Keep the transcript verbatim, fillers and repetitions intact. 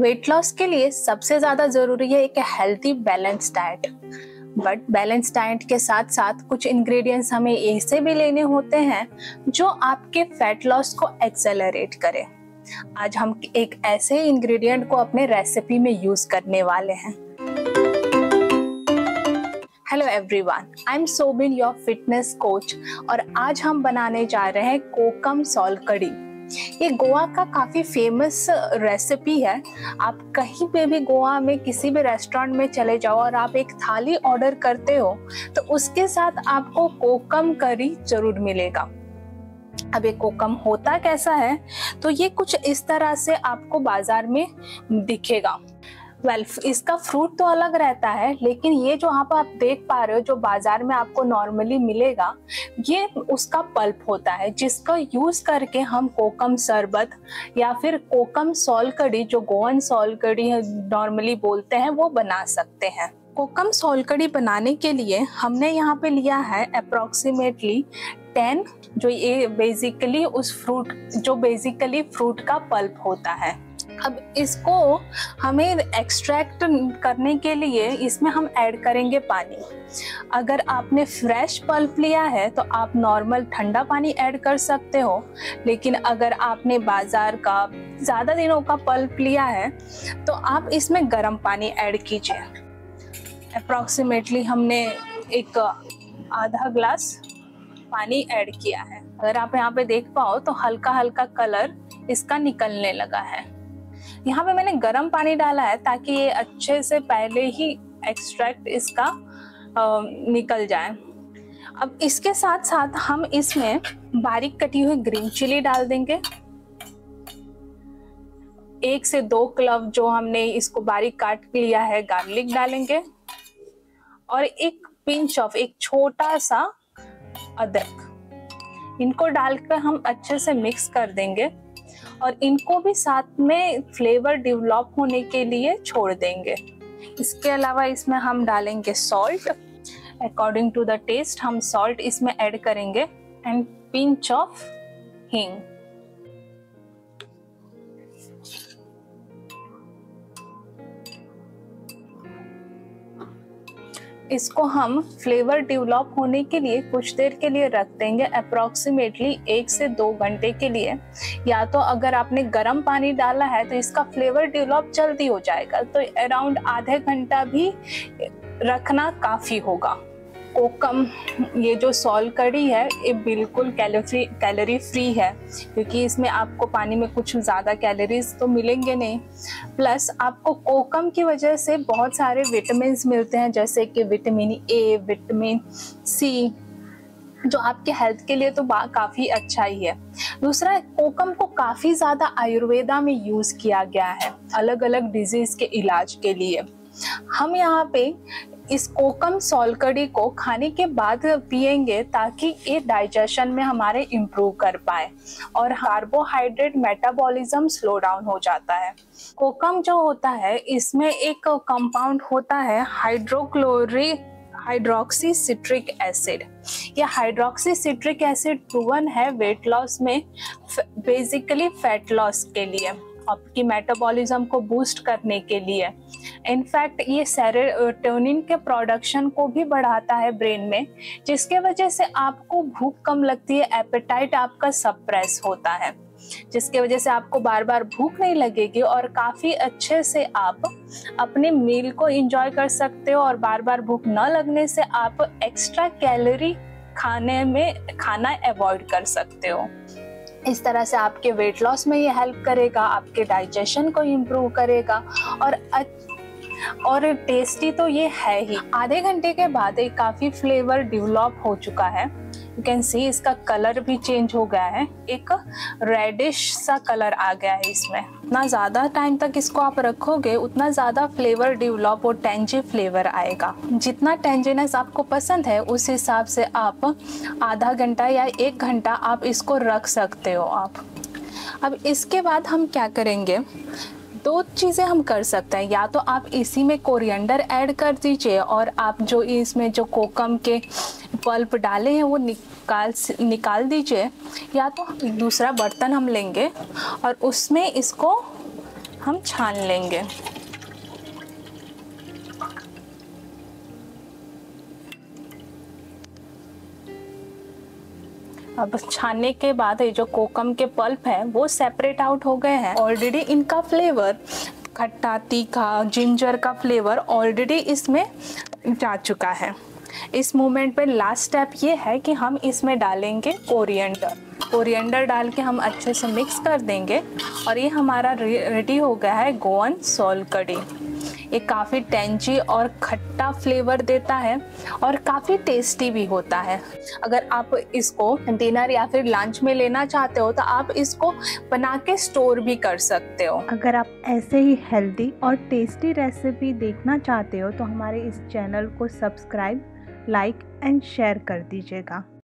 Weight loss के लिए सबसे ज्यादा जरूरी है एक healthy balance diet, but balance diet के साथ साथ कुछ इंग्रेडिएंट्स हमें ऐसे भी लेने होते हैं जो आपके फैट लॉस को एक्सेलरेट करें। आज हम एक ऐसे इंग्रेडिएंट को अपने रेसिपी में यूज करने वाले हैं। Hello everyone, I am Sobin your fitness coach और आज हम बनाने जा रहे हैं कोकम सोलकड़ी। ये गोवा का काफ़ी फेमस रेसिपी है। आप कहीं पे भी गोवा में किसी भी रेस्टोरेंट में चले जाओ और आप एक थाली ऑर्डर करते हो तो उसके साथ आपको कोकम करी जरूर मिलेगा। अब ये कोकम होता कैसा है, तो ये कुछ इस तरह से आपको बाजार में दिखेगा। वेल well, इसका फ्रूट तो अलग रहता है, लेकिन ये जो आप आप देख पा रहे हो जो बाजार में आपको नॉर्मली मिलेगा, ये उसका पल्प होता है, जिसका यूज करके हम कोकम शरबत या फिर कोकम सोलकड़ी, जो गोवन सोलकड़ी नॉर्मली बोलते हैं, वो बना सकते हैं। कोकम सोलकड़ी बनाने के लिए हमने यहाँ पे लिया है अप्रोक्सीमेटली टेन, जो ये बेसिकली उस फ्रूट जो बेसिकली फ्रूट का पल्प होता है। अब इसको हमें एक्सट्रैक्ट करने के लिए इसमें हम ऐड करेंगे पानी। अगर आपने फ्रेश पल्प लिया है तो आप नॉर्मल ठंडा पानी ऐड कर सकते हो, लेकिन अगर आपने बाजार का ज़्यादा दिनों का पल्प लिया है तो आप इसमें गर्म पानी ऐड कीजिए। अप्रॉक्सीमेटली हमने एक आधा ग्लास पानी ऐड किया है। अगर आप यहाँ पे देख पाओ तो हल्का हल्का कलर इसका निकलने लगा है। यहाँ पे मैंने गर्म पानी डाला है ताकि ये अच्छे से पहले ही एक्सट्रैक्ट इसका आ, निकल जाए। अब इसके साथ साथ हम इसमें बारीक कटी हुई ग्रीन चिली डाल देंगे। एक से दो क्लव जो हमने इसको बारीक काट लिया है गार्लिक डालेंगे और एक पिंच ऑफ एक छोटा सा अदरक, इनको डालकर हम अच्छे से मिक्स कर देंगे और इनको भी साथ में फ्लेवर डेवलप होने के लिए छोड़ देंगे। इसके अलावा इसमें हम डालेंगे salt, according to the taste हम सॉल्ट इसमें ऐड करेंगे एंड पिंच ऑफ हींग। इसको हम फ्लेवर डेवलप होने के लिए कुछ देर के लिए रख देंगे, अप्रॉक्सीमेटली एक से दो घंटे के लिए। या तो अगर आपने गर्म पानी डाला है तो इसका फ्लेवर डेवलप जल्दी हो जाएगा, तो अराउंड आधे घंटा भी रखना काफ़ी होगा। कोकम ये जो सोलकड़ी है ये बिल्कुल कैलोरी कैलोरी फ्री है, क्योंकि इसमें आपको पानी में कुछ ज़्यादा कैलोरीज तो मिलेंगे नहीं। प्लस आपको कोकम की वजह से बहुत सारे विटामिन्स मिलते हैं, जैसे कि विटामिन ए, विटामिन सी, जो आपके हेल्थ के लिए तो काफ़ी अच्छा ही है। दूसरा, कोकम को काफ़ी ज़्यादा आयुर्वेदा में यूज़ किया गया है अलग अलग डिजीज़ के इलाज के लिए। हम यहाँ पे इस कोकम सोलकड़ी को खाने के बाद पिएंगे ताकि ये डाइजेशन में हमारे इम्प्रूव कर पाए और कार्बोहाइड्रेट मेटाबॉलिज्म स्लो डाउन हो जाता है। कोकम जो होता है इसमें एक कंपाउंड होता है हाइड्रोक्लोरिक हाइड्रोक्सीसिट्रिक एसिड। यह हाइड्रोक्सीसिट्रिक एसिड प्रूवन है वेट लॉस में, बेसिकली फैट लॉस के लिए, आपकी मेटाबॉलिज्म को बूस्ट करने के लिए। इनफैक्ट ये सेरोटोनिन के प्रोडक्शन को भी बढ़ाता है ब्रेन में, जिसके वजह से आपको भूख कम लगती है, एपेटाइट आपका सप्रेस होता है, जिसके वजह से आपको बार बार भूख नहीं लगेगी और काफ़ी अच्छे से आप अपने मील को एंजॉय कर सकते हो। और बार बार भूख न लगने से आप एक्स्ट्रा कैलोरी खाने में खाना अवॉइड कर सकते हो। इस तरह से आपके वेट लॉस में ये हेल्प करेगा, आपके डाइजेशन को इम्प्रूव करेगा और और टेस्टी तो ये है ही। आधे घंटे के बाद ये काफ़ी फ्लेवर डेवलप हो चुका है। यू कैन सी इसका कलर भी चेंज हो गया है, एक रेडिश सा कलर आ गया है इसमें। जितना ज़्यादा टाइम तक इसको आप रखोगे उतना ज़्यादा फ्लेवर डेवलप और टेंजी फ्लेवर आएगा। जितना टेंजीनेस आपको पसंद है उस हिसाब से आप आधा घंटा या एक घंटा आप इसको रख सकते हो आप। अब इसके बाद हम क्या करेंगे, दो चीज़ें हम कर सकते हैं। या तो आप इसी में कोरिएंडर ऐड कर दीजिए और आप जो इसमें जो कोकम के पल्प डाले हैं वो निकाल निकाल दीजिए, या तो दूसरा बर्तन हम लेंगे और उसमें इसको हम छान लेंगे। अब छानने के बाद ये जो कोकम के पल्प हैं वो सेपरेट आउट हो गए हैं। ऑलरेडी इनका फ्लेवर खट्टा, तीखा, जिंजर का फ्लेवर ऑलरेडी इसमें जा चुका है। इस मोमेंट पे लास्ट स्टेप ये है कि हम इसमें डालेंगे कोरिएंडर। कोरिएंडर डाल के हम अच्छे से मिक्स कर देंगे और ये हमारा रेडी हो गया है गोअन सोलकढ़ी। ये काफ़ी टेंची और खट्टा फ्लेवर देता है और काफ़ी टेस्टी भी होता है। अगर आप इसको डिनर या फिर लंच में लेना चाहते हो तो आप इसको बना के स्टोर भी कर सकते हो। अगर आप ऐसे ही हेल्दी और टेस्टी रेसिपी देखना चाहते हो तो हमारे इस चैनल को सब्सक्राइब, लाइक एंड शेयर कर दीजिएगा।